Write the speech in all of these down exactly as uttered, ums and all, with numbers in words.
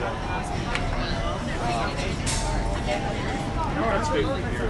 No, that's big here.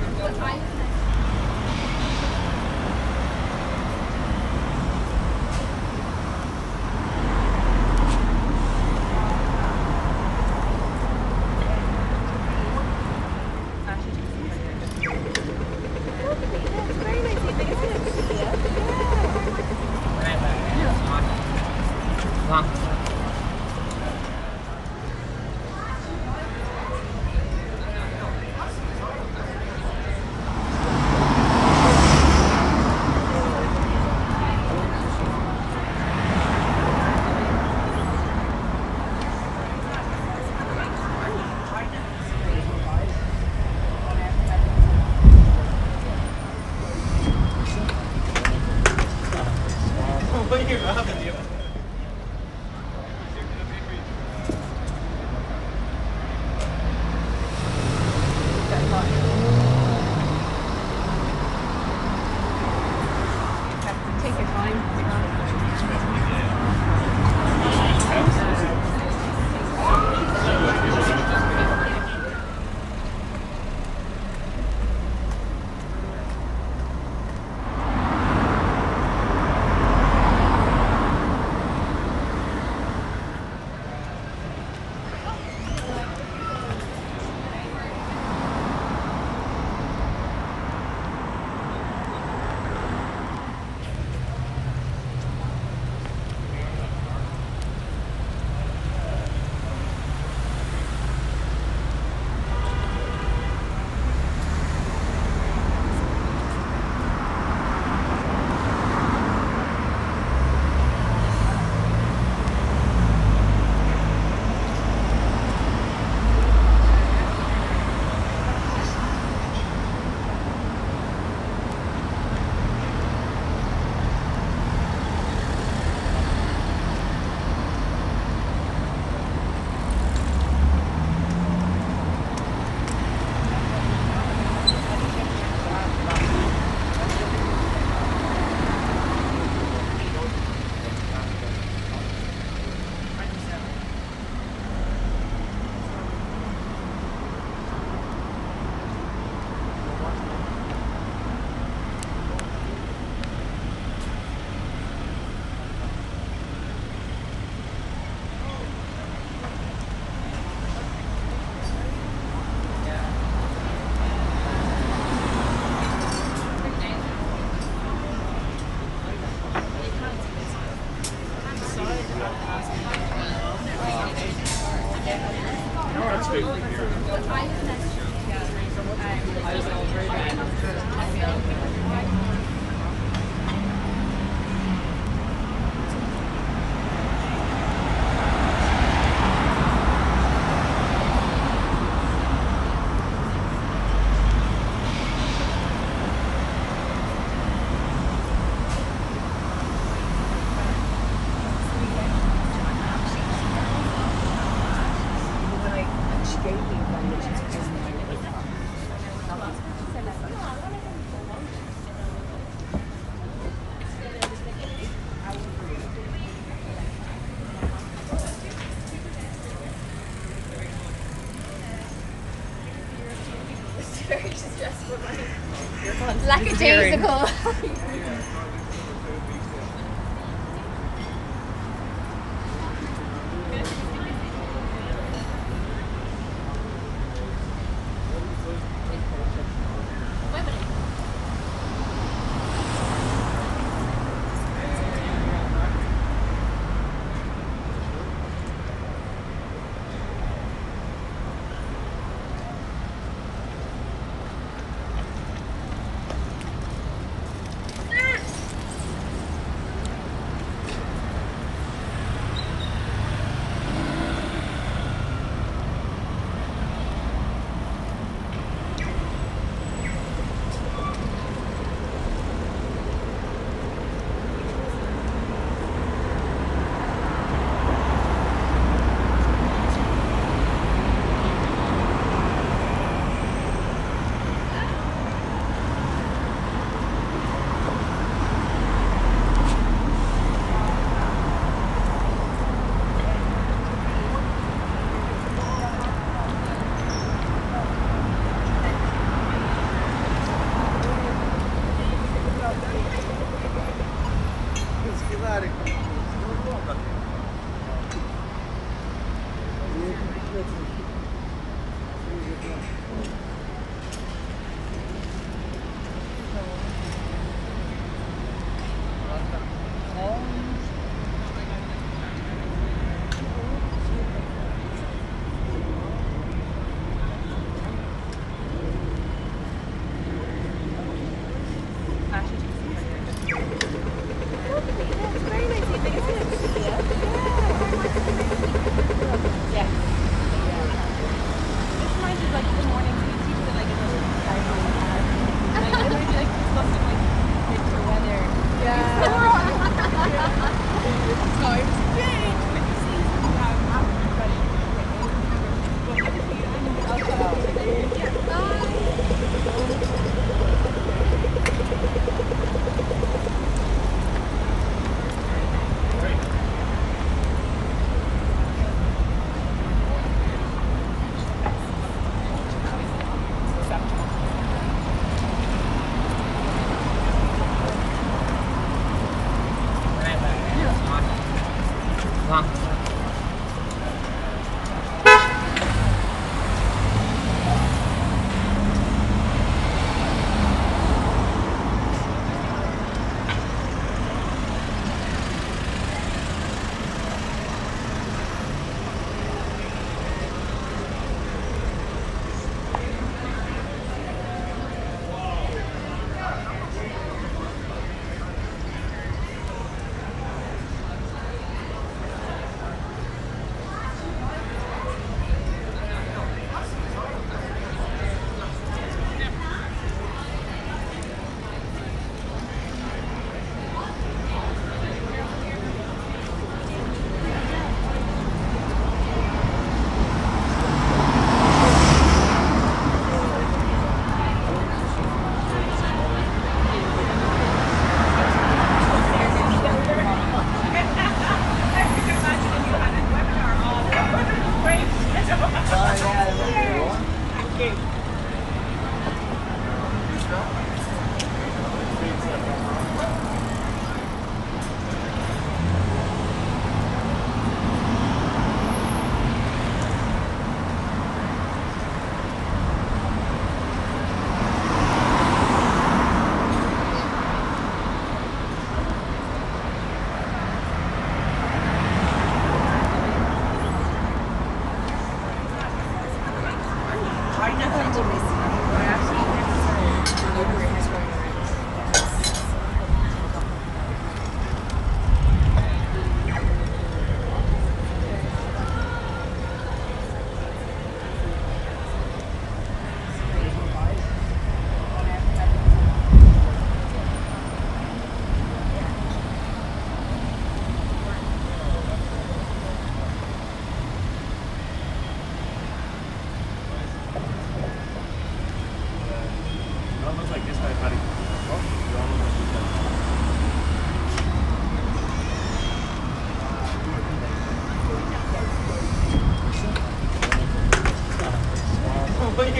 Very stressful, like lackadaisical.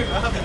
You are so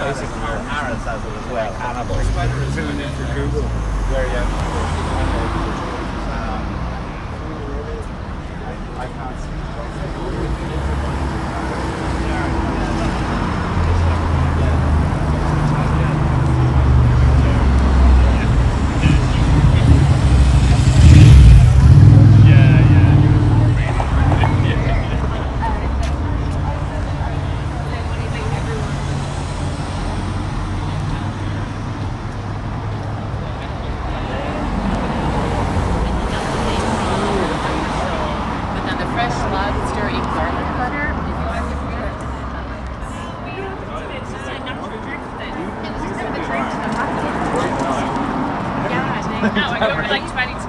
basically are parasites as well, animals. Where you um, I, I can't see. No, I go for like twenty.